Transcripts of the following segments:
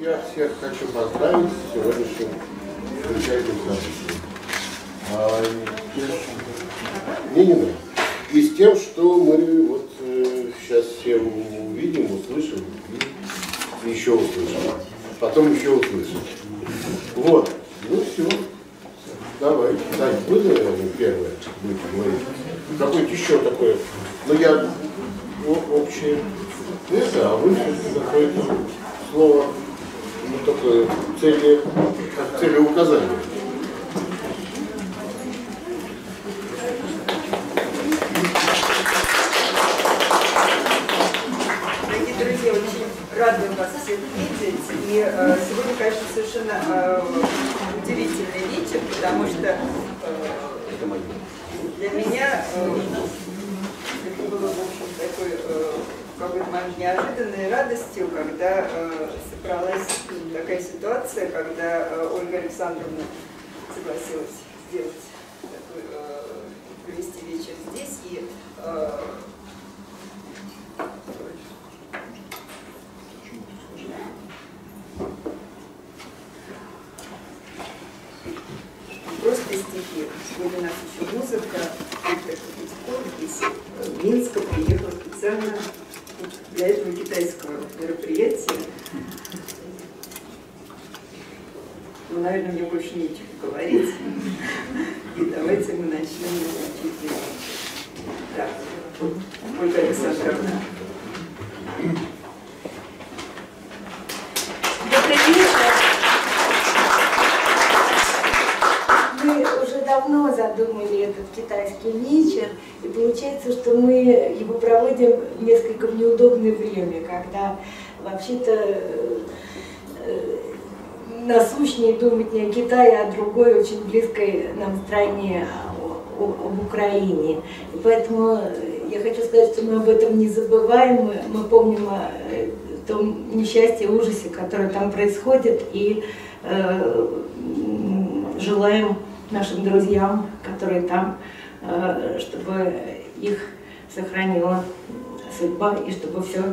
Я всех хочу поздравить с сегодняшним замечательным праздником. Ленина. И с тем, что мы вот сейчас все увидим, услышим, и еще услышим. Потом еще услышим. Вот. Ну все. Давай. Так, вы, наверное, первое будете говорить. Какое-то еще такое. Ну я общее. Это, а вы какое-то слово. Ну, только цели, как цели указания. Дорогие друзья, очень рада вас всех видеть. И сегодня, конечно, совершенно удивительный вечер, потому что для меня это было, в общем, такой... какой-то момент неожиданной радостью, когда собралась такая ситуация, когда Ольга Александровна согласилась сделать такой, провести вечер здесь. И просто стихи. Сегодня у нас еще музыка, из Минска приехала специально для этого китайского мероприятия. Ну, наверное, мне больше нечего говорить. И давайте мы начнем учить делать. Так, Ольга Александровна. Добрый вечер. Мы уже давно задумали этот китайский вечер. И получается, что мы его проводим несколько в неудобное время, когда вообще-то насущнее думать не о Китае, а о другой очень близкой нам стране, об Украине. И поэтому я хочу сказать, что мы об этом не забываем, мы помним о том несчастье, ужасе, который там происходит, и желаем нашим друзьям, которые там, чтобы их сохранила судьба и чтобы все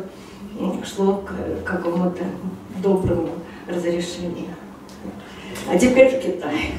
шло к какому-то доброму разрешению. А теперь в Китай.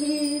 Если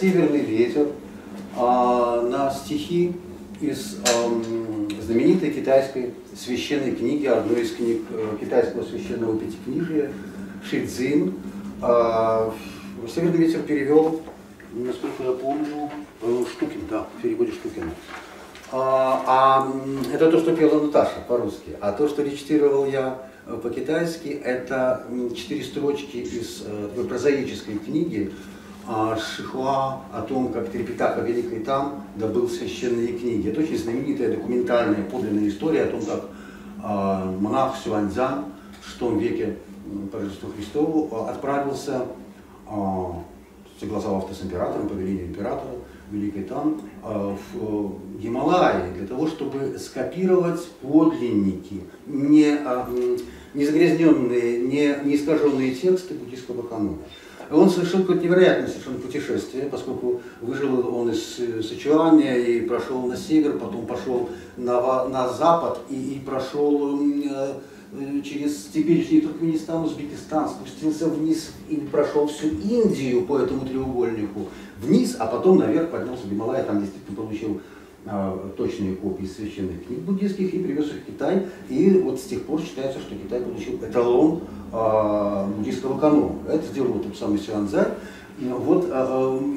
«Северный ветер» на стихи из знаменитой китайской священной книги, одной из книг китайского священного пятикнижия «Шицзин». «Северный ветер» перевел, насколько я помню, Штукин, да, в переводе Штукина. Это то, что пела Наташа по-русски, а то, что речитировал я по-китайски, это 4 строчки из прозаической книги Шихуа о том, как Трипитака великий там добыл священные книги. Это очень знаменитая документальная подлинная история о том, как монах Сюань Цзан в VI веке по Рождеству Христову отправился, согласовавшись с императором, по велению императора, великий там, в Гималаи, для того, чтобы скопировать подлинники, не загрязненные, не искаженные тексты буддийского канона. Он совершил какое-то невероятное совершенно путешествие, поскольку выжил он из Сычуаня и прошел на север, потом пошел на запад и прошел через теперешний Туркменистан, Узбекистан, спустился вниз и прошел всю Индию по этому треугольнику вниз, а потом наверх поднялся в Гималай, там действительно получил точные копии священных книг буддийских и привез их в Китай. И вот с тех пор считается, что Китай получил эталон буддийского канона. Это сделал вот тот самый Сюань Цзан,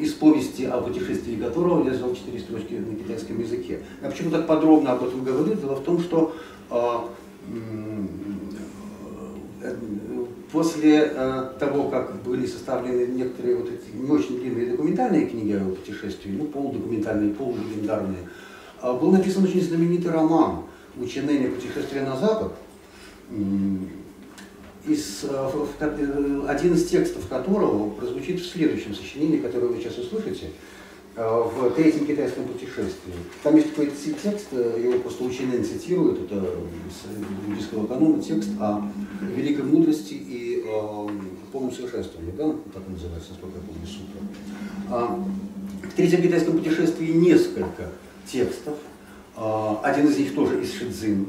из повести, о путешествии которого я взял 4 строчки на китайском языке. Я почему так подробно об этом говорю? Дело в том, что после того, как были составлены некоторые вот эти не очень длинные документальные книги о его путешествии, ну, полудокументальные, полулегендарные, был написан очень знаменитый роман Ученения «Путешествие на Запад», один из текстов которого прозвучит в следующем сочинении, которое вы сейчас услышите, в «Третьем китайском путешествии». Там есть такой текст, его просто Ученин цитирует, это из буддийского канона, текст о великой мудрости и полном совершенствовании, да, так называется, насколько я помню, сутра. В «Третьем китайском путешествии» несколько текстов, один из них тоже из Шицзин,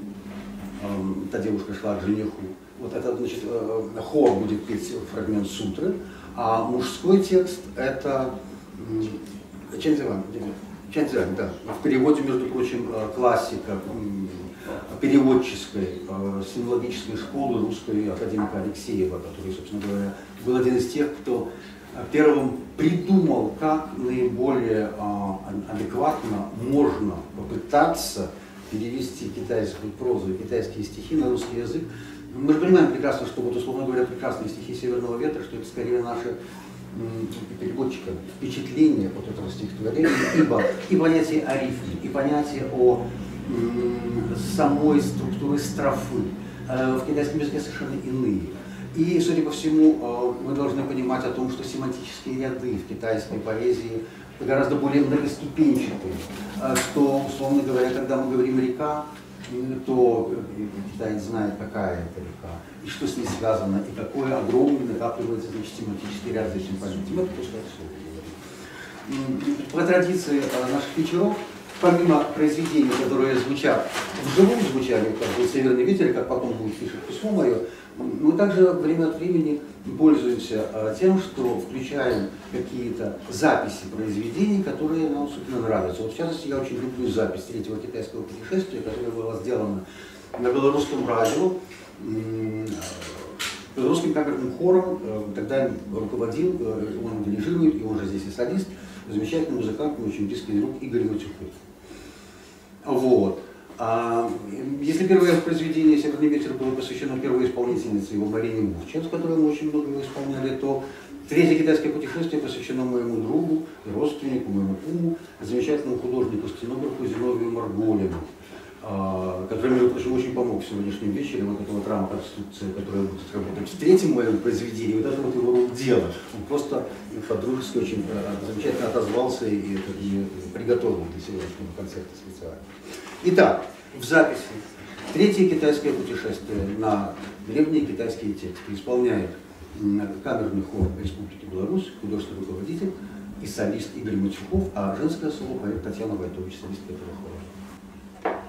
та девушка шла к жениху. Вот это, значит, хор будет петь фрагмент сутры, а мужской текст это Чэнь Цзан, да, в переводе, между прочим, классика переводческой, синологической школы русской академика Алексеева, который, собственно говоря, был один из тех, кто первым придумал, как наиболее адекватно можно попытаться перевести китайскую прозу и китайские стихи на русский язык. Мы же понимаем прекрасно, что, вот, условно говоря, прекрасные стихи «Северного ветра», что это скорее наши переводчика впечатления от этого стихотворения, ибо и понятие о рифме, и понятие о самой структуре строфы в китайском языке совершенно иные. И, судя по всему, мы должны понимать о том, что семантические ряды в китайской поэзии гораздо более многоступенчатые, что, условно говоря, когда мы говорим «река», то китаец знает, какая это река, и что с ней связано, и какое огромное накапливается, значит, семантический ряд здесь понятий. Мы пропускаем слово. По традиции наших вечеров, помимо произведений, которые звучат, вживую звучали, как был «Северный ветер», как потом будет пишет письмо мое, мы также время от времени пользуемся тем, что включаем какие-то записи произведений, которые нам особенно нравятся. Вот в частности, я очень люблю запись «Третьего китайского путешествия», которая была сделана на белорусском радио, белорусским камерным хором. Тогда руководил, он дирижирует, и он же здесь и солист, замечательный музыкант, мой очень близкий друг Игорь Матюхов. Вот. Если первое произведение «Северный ветер» было посвящено первой исполнительнице его, Борине Бувчен, с которой мы очень много исполняли, то «Третье китайское путешествие» посвящено моему другу, родственнику, моему куму, замечательному художнику-сценографу Зиновию Марголину, который, между прочим, очень помог сегодняшним вечером от этого драма-конструкции, которая будет работать в третьем моем произведении, вот это вот его рук дело. Он просто по-дружески очень замечательно отозвался и приготовил для сегодняшнего концерта специально. Итак, в записи «Третье китайское путешествие» на древние китайские тексты исполняет камерный хор Республики Беларусь, художественный руководитель и солист Игорь Матюхов, а женское соло поет Татьяна Войтович, солист этого хора.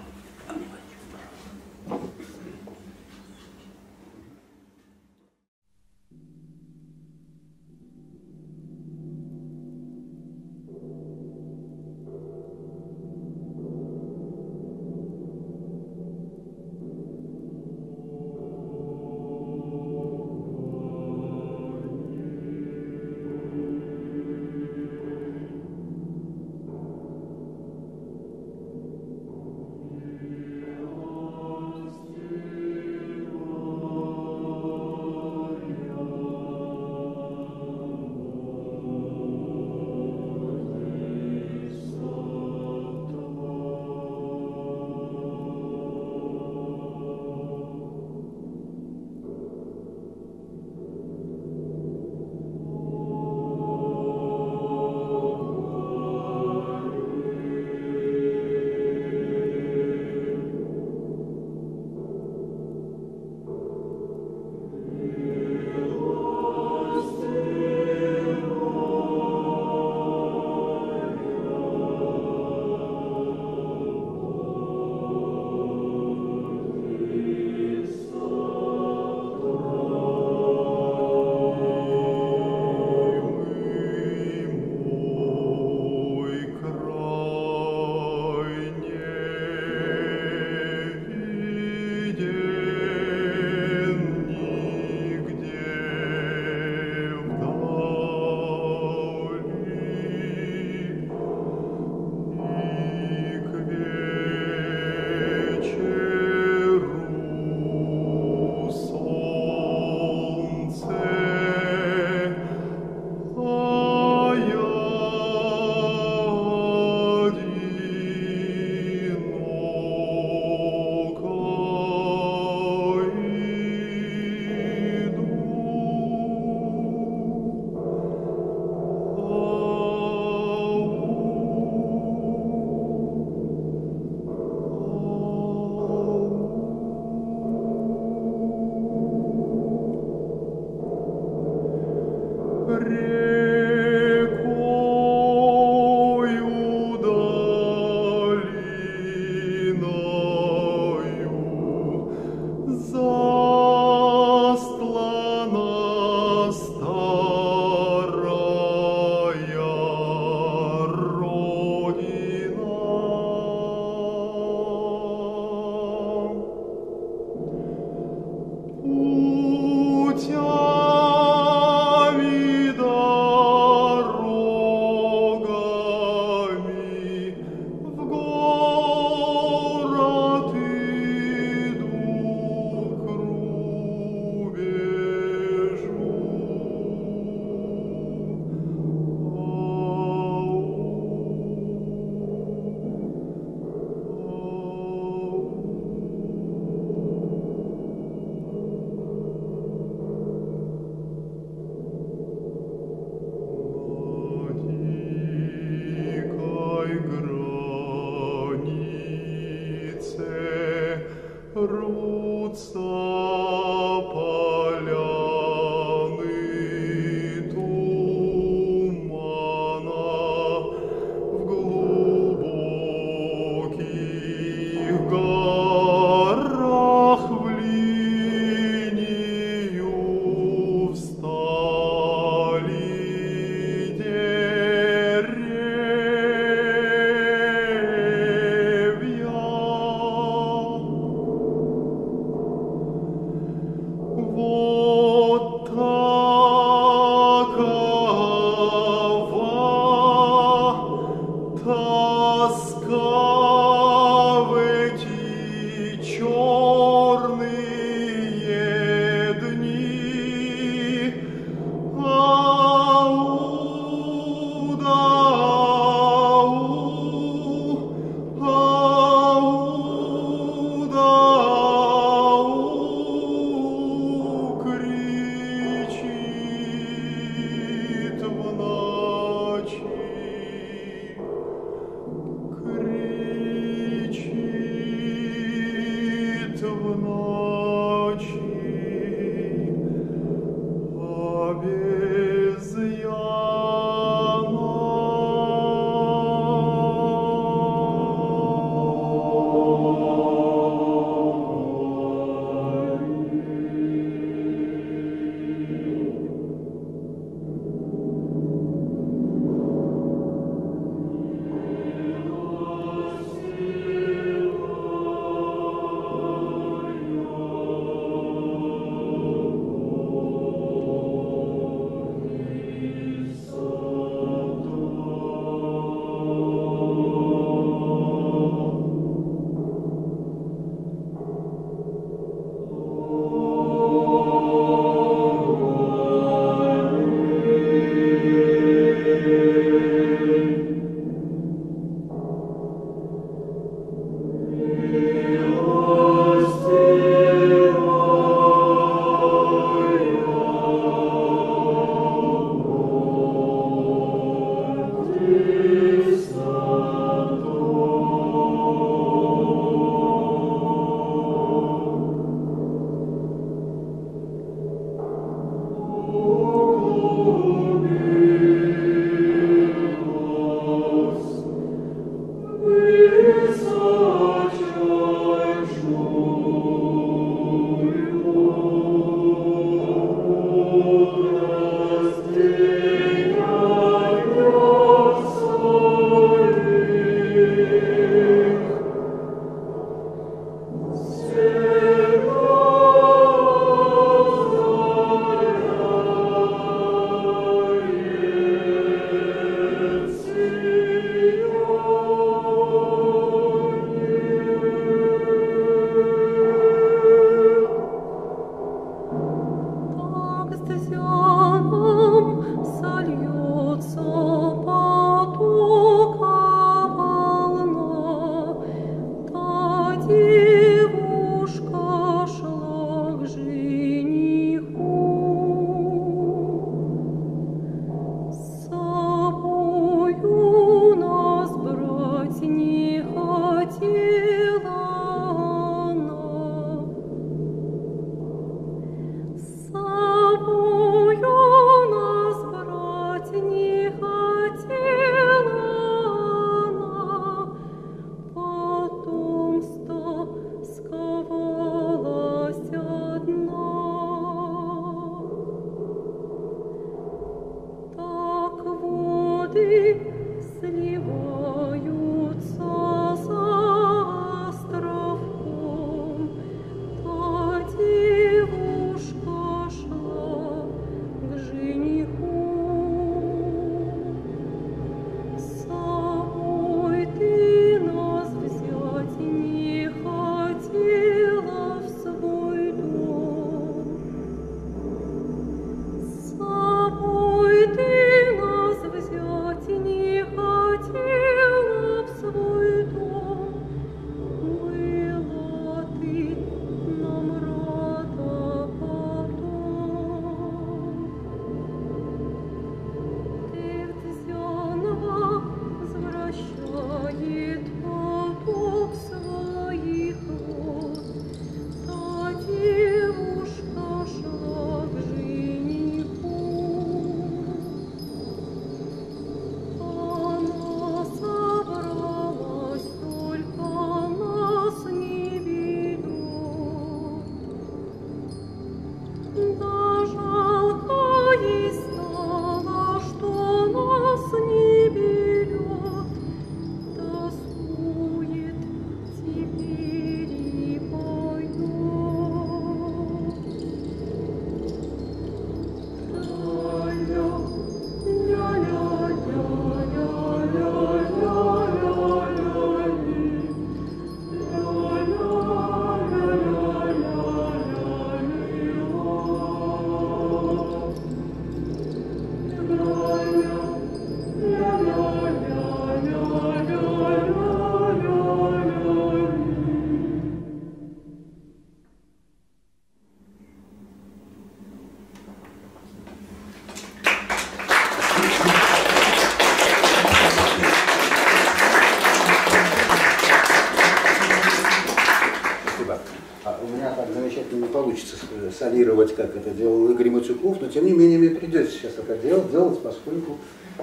делать, как это делал Игорь Матюхов, но тем не менее мне придется сейчас это делать, поскольку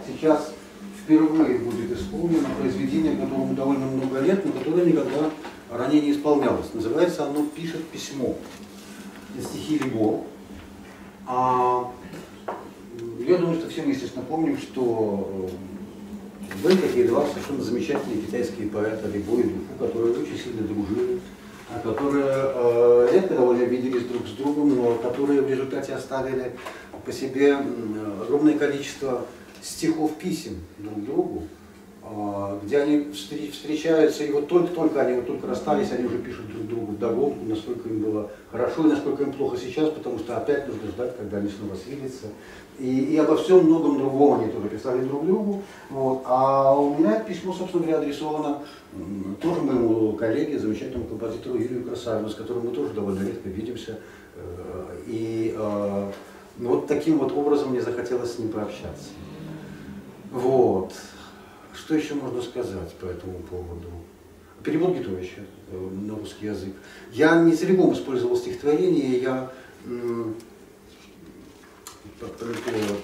сейчас впервые будет исполнено произведение, которому довольно много лет, но которое никогда ранее не исполнялось. Называется оно «Пишет письмо». Это стихи Ли Бо. Я думаю, что все мы, естественно, помним, что были такие два совершенно замечательные китайские поэты Ли Бо и Ли Фу, которые очень сильно дружили, которые редко довольно виделись друг с другом, но которые в результате оставили по себе огромное количество стихов писем друг другу, где они встречаются, и вот только расстались, они уже пишут друг другу вдогонку, насколько им было хорошо и насколько им плохо сейчас, потому что опять нужно ждать, когда они снова свидятся. И обо всем многом другом они тоже писали друг другу. Вот. А у меня это письмо, собственно говоря, адресовано тоже моему коллеге, замечательному композитору Юрию Красавину, с которым мы тоже довольно редко видимся. И вот таким вот образом мне захотелось с ним пообщаться. Вот. Что еще можно сказать по этому поводу? Перевод Гитовича на русский язык. Я не целиком использовал стихотворение, я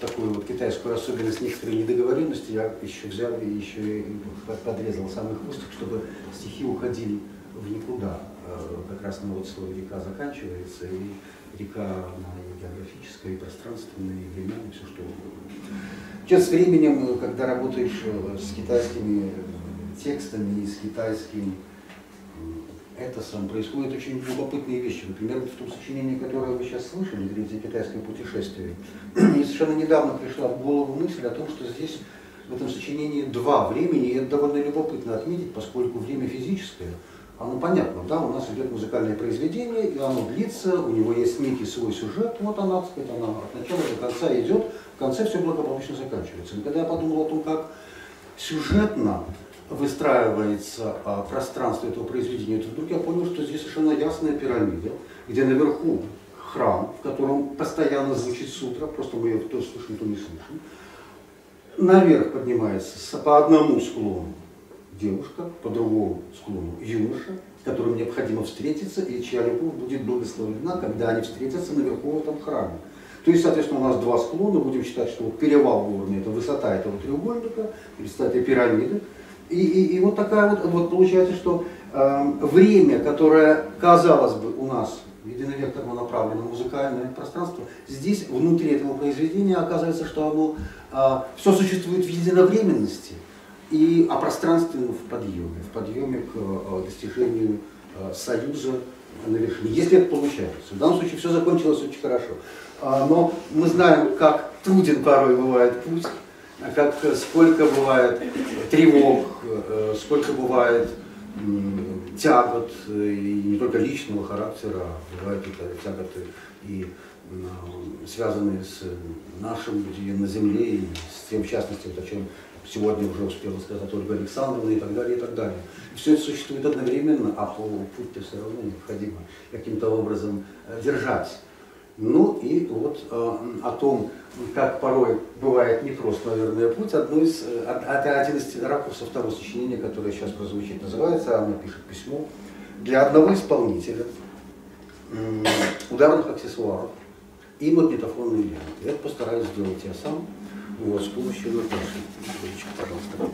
такую вот китайскую особенность некоторой недоговоренности я еще взял и еще подрезал самых устных, чтобы стихи уходили в никуда. Как раз на вот слово «река» заканчивается, и река, она и географическая, и пространственная, и временная, и все что угодно. Сейчас с временем, когда работаешь с китайскими текстами и с китайским этосом, происходят очень любопытные вещи. Например, в том сочинении, которое вы сейчас слышали, «Третье китайское путешествие», мне совершенно недавно пришла в голову мысль о том, что здесь, в этом сочинении, два времени, и это довольно любопытно отметить, поскольку время физическое, оно понятно, да, у нас идет музыкальное произведение, и оно длится, у него есть некий свой сюжет, вот она, так сказать, она от начала до конца идет, в конце все благополучно заканчивается. И когда я подумал о том, как сюжетно выстраивается пространство этого произведения, то вдруг я понял, что здесь совершенно ясная пирамида, где наверху храм, в котором постоянно звучит сутра, просто мы ее то слышим, то не слышим. Наверх поднимается по одному склону девушка, по другому склону юноша, с которым необходимо встретиться, и чья любовь будет благословлена, когда они встретятся наверху в этом храме. То есть, соответственно, у нас два склона, будем считать, что вот перевал горный – это высота этого треугольника, высота этой пирамиды. И вот такая вот получается, что время, которое, казалось бы, у нас единоверторно направлено в музыкальное пространство, здесь, внутри этого произведения, оказывается, что оно все существует в единовременности, и о пространственном в подъеме к достижению союза на вершине, если это получается. В данном случае все закончилось очень хорошо. Но мы знаем, как труден порой бывает путь, как сколько бывает тревог, сколько бывает тягот, и не только личного характера, а бывают тяготы и связанные с нашим на земле, и с тем, в частности, о чем сегодня уже успела сказать Ольга Александровна, и так далее, и так далее. Все это существует одновременно, а путь-то все равно необходимо каким-то образом держать. Ну и вот о том, как порой бывает непрост, наверное, путь, это один из ракурсов того сочинения, которое сейчас прозвучит, называется «Она пишет письмо» для одного исполнителя, ударных аксессуаров и магнитофонной ленты. Я постараюсь сделать я сам. Вот, с помощью Наташи. Пожалуйста.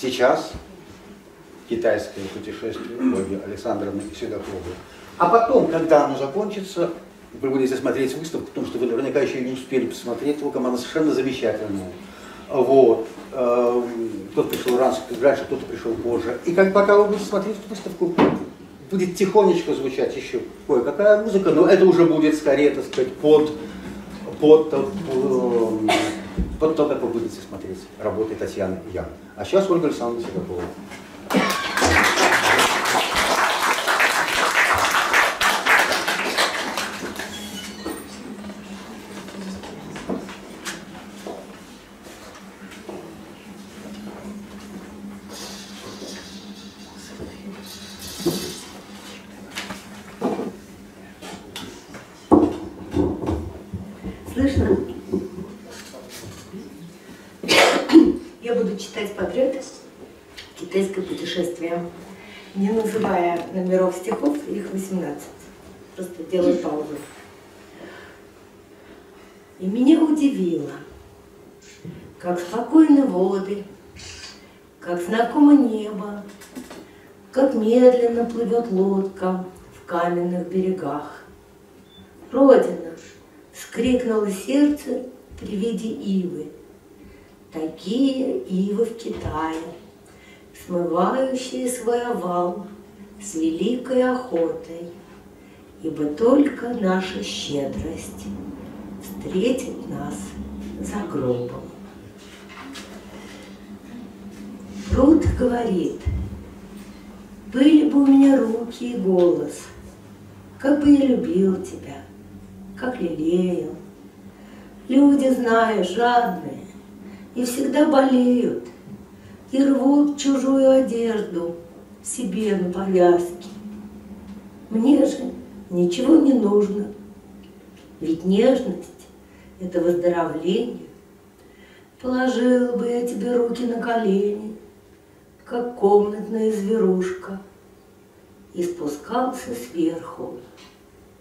Сейчас китайское путешествие Ольги Александровны Седаковой. А потом, когда оно закончится, вы будете смотреть выставку, потому что вы наверняка еще не успели посмотреть его, она совершенно замечательная. Вот. Кто-то пришел раньше, кто-то пришел позже. И как пока вы будете смотреть выставку, будет тихонечко звучать еще кое-какая музыка, но это уже будет скорее, так сказать, под то, как вы будете смотреть работы Татьяны Ян. А сейчас Ольга Александровна Седакова. Слышно? Я буду читать подряд «Китайское путешествие», не называя номеров стихов, их 18. Просто делаю паузу. И меня удивило, как спокойны воды, как знакомо небо, как медленно плывет лодка в каменных берегах. «Родина!» — вскрикнуло сердце при виде ивы. Такие ивы в Китае, смывающие свой овал с великой охотой, ибо только наша щедрость встретит нас за гробом. Пруд говорит: были бы у меня руки и голос, как бы я любил тебя, как лелеял. Люди, зная, жадные, и всегда болеют, и рвут чужую одежду себе на повязке. Мне же ничего не нужно, ведь нежность — это выздоровление. Положила бы я тебе руки на колени, как комнатная зверушка, и спускался сверху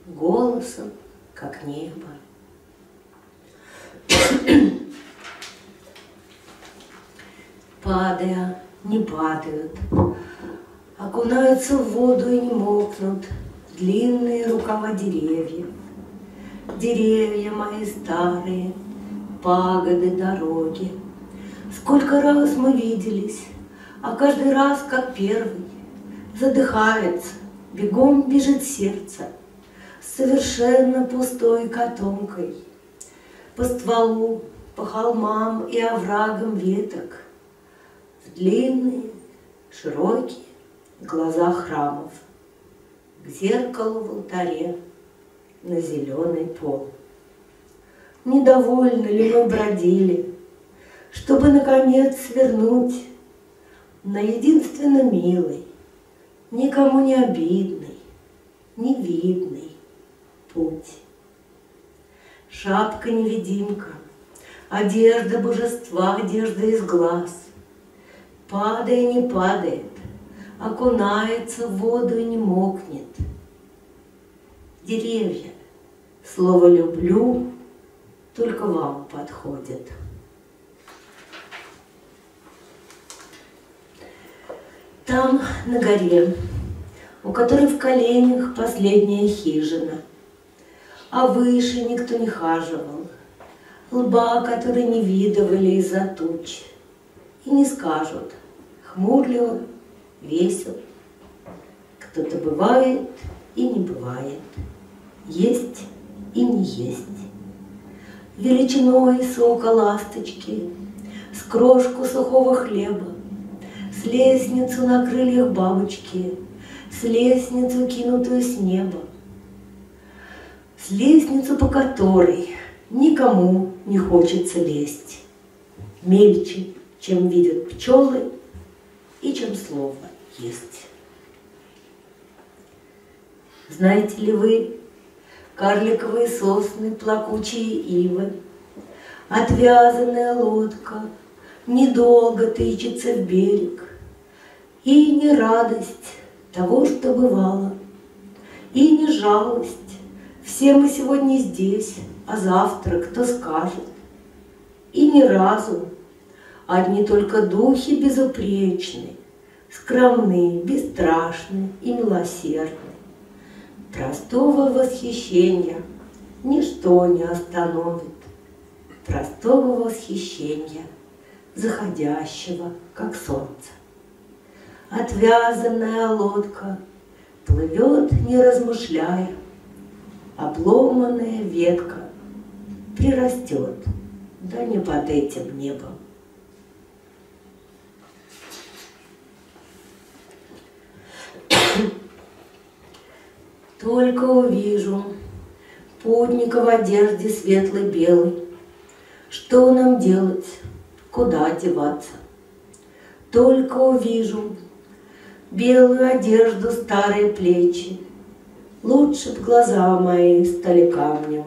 голосом, как небо. Падая, не падают, окунаются в воду и не мокнут длинные рукава деревьев. Деревья мои старые, пагоды, дороги. Сколько раз мы виделись, а каждый раз, как первый, задыхается, бегом бежит сердце с совершенно пустой котомкой. По стволу, по холмам и оврагам веток, длинные, широкие глаза храмов, к зеркалу в алтаре на зеленый пол. Недовольны ли мы бродили, чтобы, наконец, свернуть на единственно милый, никому не обидный, невидный путь. Шапка-невидимка, одежда божества, одежда из глаз, падая, не падает, окунается в воду и не мокнет. Деревья, слово «люблю» только вам подходит. Там, на горе, у которой в коленях последняя хижина, а выше никто не хаживал, лба, который не видывали из-за туч, и не скажут: хмурливо, весел. Кто-то бывает и не бывает, есть и не есть. Величиной сока ласточки, с крошку сухого хлеба, с лестницу на крыльях бабочки, с лестницу, кинутую с неба, с лестницу, по которой никому не хочется лезть. Мельче, чем видят пчелы и чем слово «есть». Знаете ли вы, карликовые сосны, плакучие ивы, отвязанная лодка недолго тычется в берег, и не радость того, что бывало, и не жалость. Все мы сегодня здесь, а завтра кто скажет, и ни разу. Одни только духи безупречны, скромны, бесстрашны и милосердны. Простого восхищения ничто не остановит, простого восхищения, заходящего, как солнце. Отвязанная лодка плывет, не размышляя, обломанная ветка прирастет, да не под этим небом. Только увижу путника в одежде светлой-белой, что нам делать, куда деваться? Только увижу белую одежду, старые плечи, лучше б глаза мои стали камнем,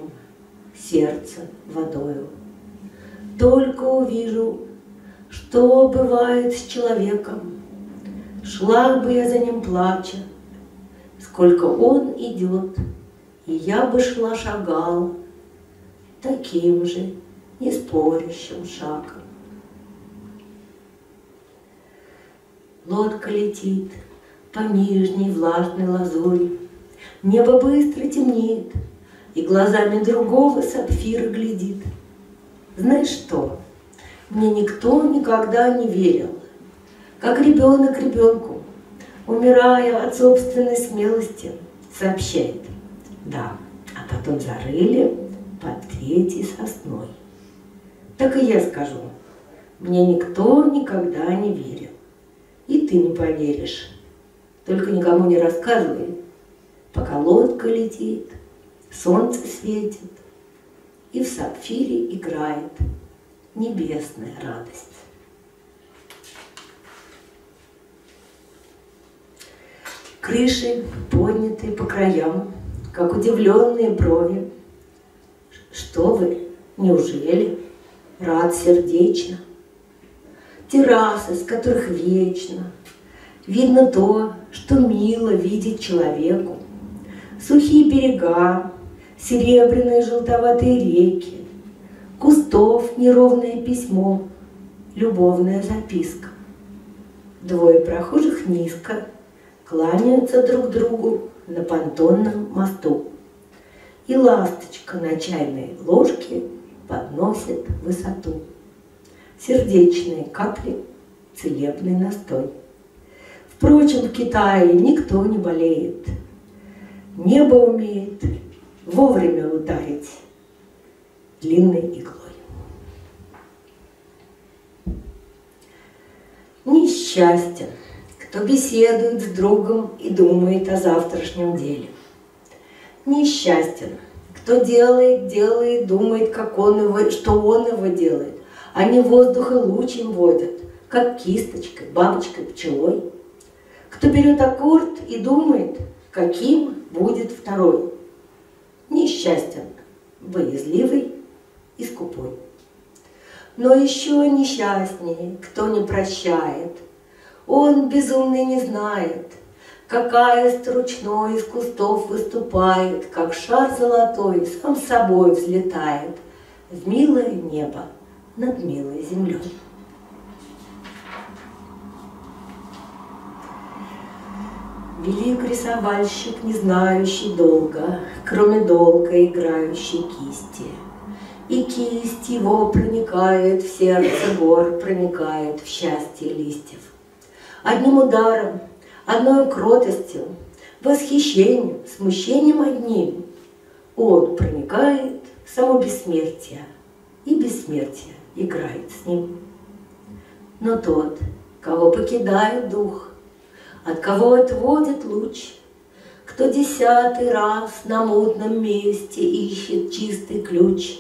сердце водою. Только увижу что бывает с человеком. Шла бы я за ним плача, сколько он идет, и я бы шла-шагал таким же неспорящим шагом. Лодка летит по нижней влажной лазури, небо быстро темнеет, и глазами другого сапфира глядит. Знаешь что, мне никто никогда не верил, как ребенок ребенку, умирая от собственной смелости, сообщает: да, а потом зарыли под третьей сосной. Так и я скажу, мне никто никогда не верил, и ты не поверишь. Только никому не рассказывай, пока лодка летит, солнце светит, и в сапфире играет небесная радость. Крыши, поднятые по краям, как удивленные брови. Что вы, неужели? Рад сердечно. Террасы, с которых вечно видно то, что мило видеть человеку. Сухие берега, серебряные желтоватые реки, кустов неровное письмо, любовная записка. Двое прохожих низко кланяются друг другу на понтонном мосту, и ласточка на чайной ложке подносит высоту. Сердечные капли, целебный настой. Впрочем, в Китае никто не болеет. Небо умеет вовремя ударить длинной иглой. Несчастье, кто беседует с другом и думает о завтрашнем деле. Несчастен, кто делает, думает, как он его, что он его делает. Они воздух и луч им водят, как кисточкой, бабочкой, пчелой. Кто берет аккорд и думает, каким будет второй. Несчастен, боязливый и скупой. Но еще несчастнее, кто не прощает. Он безумный не знает, какая стручной из кустов выступает, как шар золотой сам собой взлетает в милое небо над милой землей. Велик рисовальщик, не знающий долга, кроме долга играющей кисти. И кисть его проникает в сердце гор, проникает в счастье листьев. Одним ударом, одной кротостью, восхищением, смущением одним он проникает в само бессмертие, и бессмертие играет с ним. Но тот, кого покидает дух, от кого отводит луч, кто десятый раз на мутном месте ищет чистый ключ,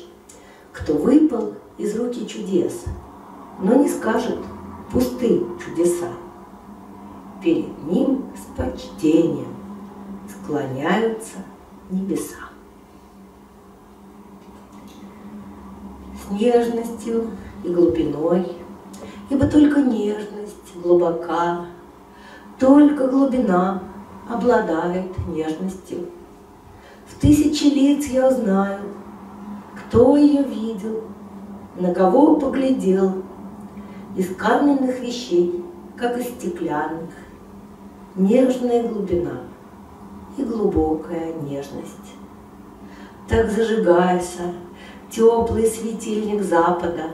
кто выпал из руки чудес, но не скажет: пусты чудеса. Перед ним с почтением склоняются небеса. С нежностью и глубиной, ибо только нежность глубока, только глубина обладает нежностью. В тысячи лиц я узнаю, кто ее видел, на кого поглядел, из каменных вещей, как из стеклянных. Нежная глубина и глубокая нежность. Так зажигается теплый светильник запада,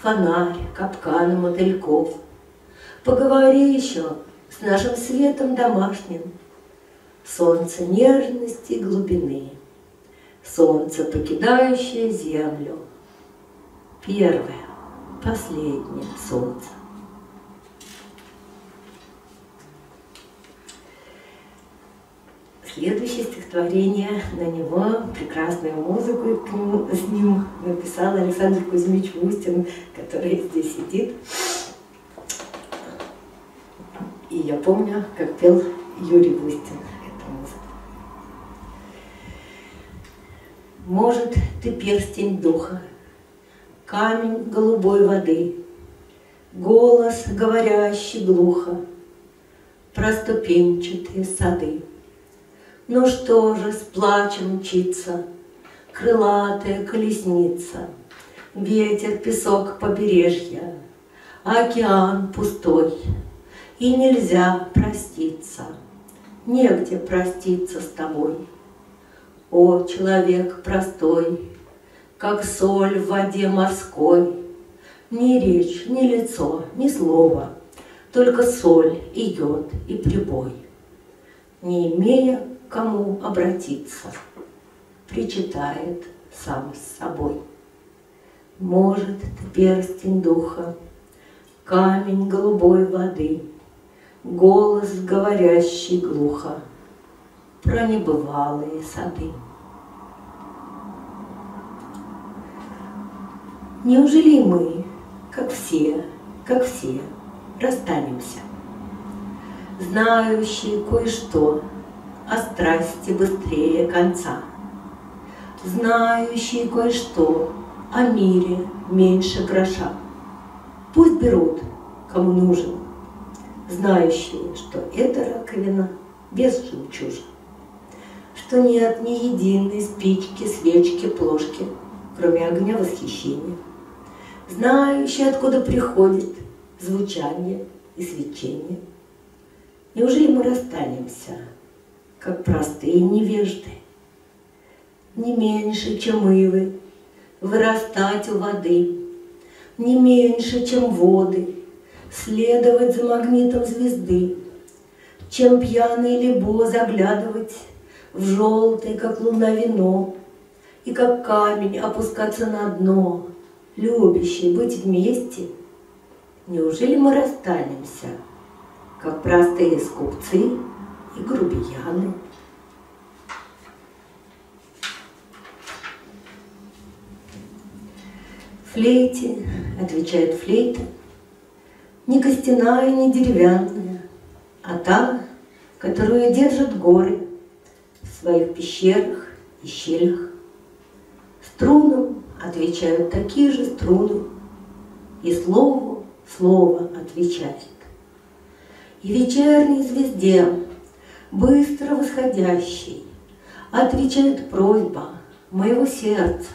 фонарь, капканы мотыльков. Поговори еще с нашим светом домашним. Солнце нежности и глубины, солнце, покидающее землю, первое, последнее солнце. Следующее стихотворение, на него прекрасную музыку с ним написал Александр Кузьмич Вустин, который здесь сидит. И я помню, как пел Юрий Вустин эту музыку. Может, ты перстень духа, камень голубой воды, голос, говорящий глухо, про ступенчатые сады. Ну что же, с плачем мчится крылатая колесница, ветер, песок побережья, океан пустой, и нельзя проститься, негде проститься с тобой. О, человек простой, как соль в воде морской, ни речь, ни лицо, ни слова, только соль и йод и прибой, не имея к кому обратиться, причитает сам с собой. Может, перстень духа, камень голубой воды, голос, говорящий глухо про небывалые сады. Неужели мы, как все, расстанемся? Знающие кое-что о страсти быстрее конца, знающие кое-что о мире меньше гроша. Пусть берут, кому нужен, знающие, что эта раковина без жемчужин, что нет ни единой спички, свечки, плошки, кроме огня восхищения, знающие, откуда приходит звучание и свечение. Неужели мы расстанемся, как простые невежды? Не меньше, чем ивы, вырастать у воды, не меньше, чем воды, следовать за магнитом звезды, чем пьяный Ли Бо заглядывать в желтое, как луна, вино, и как камень опускаться на дно, любящий быть вместе. Неужели мы расстанемся, как простые скупцы и грубияны? Флейте, отвечает флейта, не костяная, не деревянная, а та, которую держат горы в своих пещерах и щелях. Струнам отвечают такие же струны, и слову слово отвечает. И вечерней звезде, быстро восходящей, отвечает просьба моего сердца.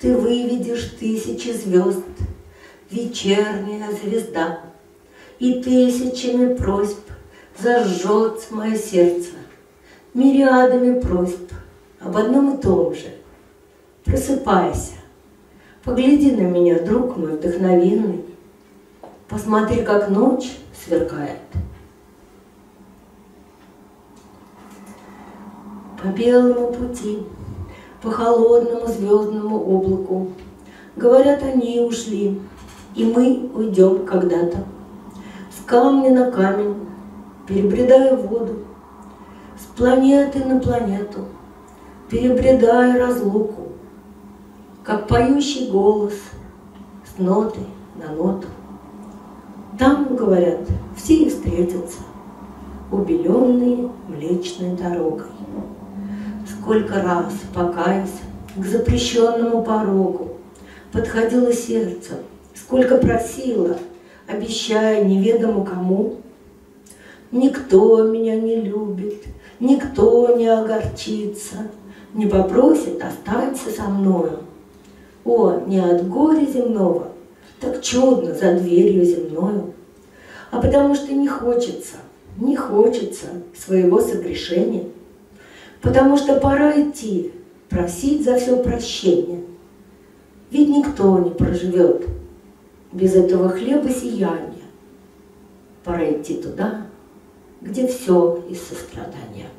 Ты выведешь тысячи звезд, вечерняя звезда, и тысячами просьб зажжется мое сердце, мириадами просьб об одном и том же. Просыпайся, погляди на меня, друг мой вдохновенный, посмотри, как ночь сверкает. По белому пути, по холодному звездному облаку, говорят, они ушли, и мы уйдем когда-то. С камня на камень, перебредая воду, с планеты на планету, перебредая разлуку, как поющий голос с ноты на ноту. Там, говорят, все и встретятся, убеленные млечной дорогой. Сколько раз, покаясь, к запрещенному порогу подходило сердце, сколько просило, обещая неведомо кому. Никто меня не любит, никто не огорчится, не попросит остаться со мною. О, не от горя земного, так чудно за дверью земною, а потому что не хочется своего согрешения, потому что пора идти, просить за все прощение. Ведь никто не проживет без этого хлеба сияния. Пора идти туда, где все из сострадания.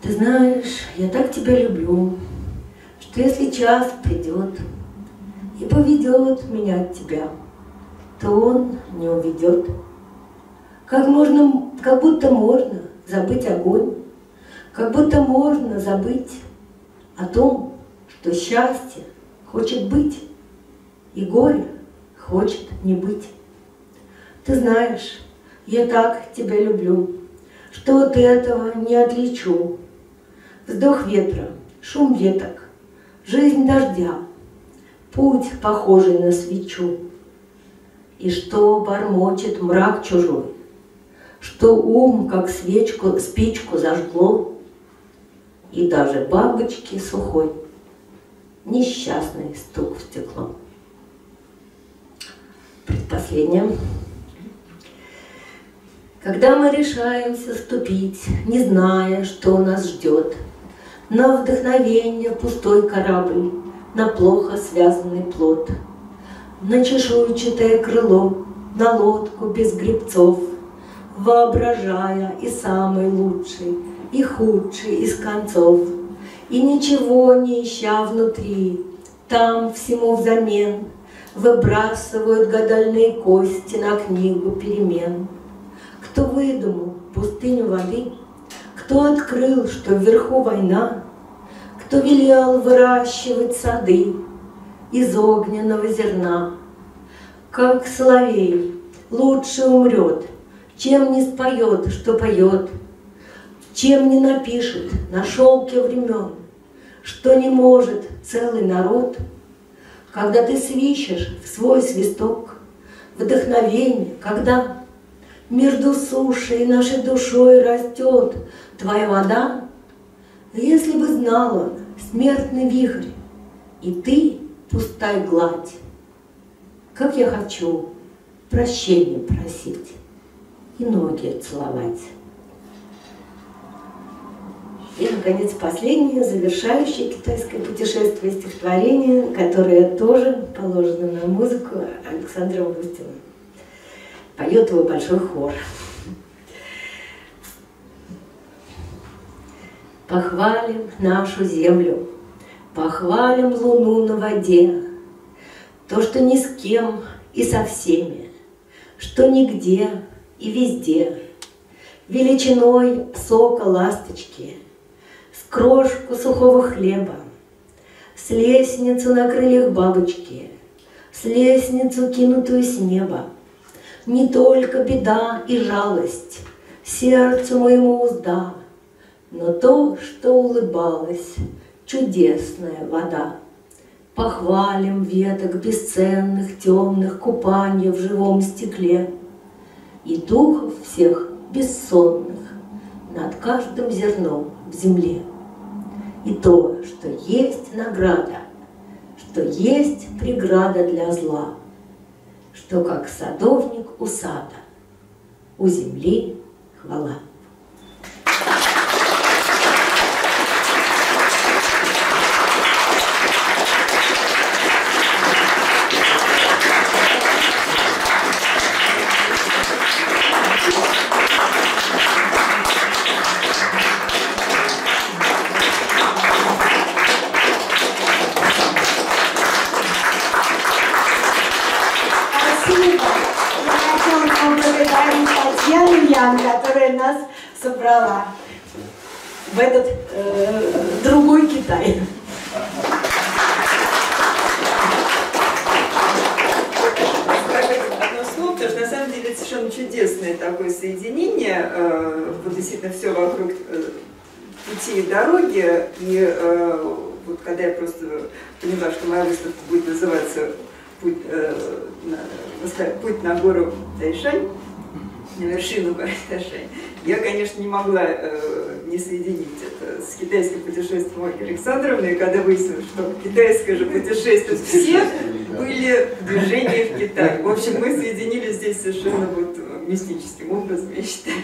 Ты знаешь, я так тебя люблю, что если час придет и поведет меня от тебя, то он не уведет. Как будто можно забыть огонь, как будто можно забыть о том, что счастье хочет быть, и горе хочет не быть. Ты знаешь, я так тебя люблю, что от этого не отличу. Вздох ветра, шум веток, жизнь дождя, путь, похожий на свечу, и что бормочет мрак чужой, что ум, как свечку, спичку зажгло, и даже бабочки сухой несчастный стук в стекло. Предпоследнее. Когда мы решаемся ступить, не зная, что нас ждет, на вдохновение пустой корабль, на плохо связанный плот, на чешуйчатое крыло, на лодку без гребцов, воображая и самый лучший, и худший из концов, и ничего не ища внутри, там всему взамен выбрасывают гадальные кости на книгу перемен. Кто выдумал пустыню воды, кто открыл, что вверху война, кто велел выращивать сады из огненного зерна. Как соловей лучше умрет, чем не споет, что поет, чем не напишет на шелке времен, что не может целый народ. Когда ты свищешь в свой свисток вдохновение, когда между сушей и нашей душой растет твоя вода, если бы знала смертный вихрь, и ты пустая гладь, как я хочу прощения просить и ноги целовать. И, наконец, последнее, завершающее китайское путешествие стихотворение, которое тоже положено на музыку Александра Вустина. Поет его большой хор. Похвалим нашу землю, похвалим луну на воде, то, что ни с кем и со всеми, что нигде и везде, величиной сока ласточки, с крошку сухого хлеба, с лестницу на крыльях бабочки, с лестницу, кинутую с неба. Не только беда и жалость сердцу моему узда, но то, что улыбалась чудесная вода. Похвалим веток бесценных темных купанья в живом стекле и духов всех бессонных над каждым зерном в земле. И то, что есть награда, что есть преграда для зла, что как садовник у сада, у земли хвала. Татьяна Ян, которая нас собрала в этот другой Китай. Скажите одно слово, потому что на самом деле это совершенно чудесное такое соединение. Вот действительно все вокруг пути и дороги. И вот когда я просто поняла, что моя выставка будет называться «Путь на гору Тайшань», на вершину горы Тайшань, я, конечно, не могла не соединить это с китайским путешествием Ольги Александровны, и когда выяснилось, что китайское же путешествие, все были в движении в Китае. В общем, мы соединили здесь совершенно вот мистическим образом, я считаю.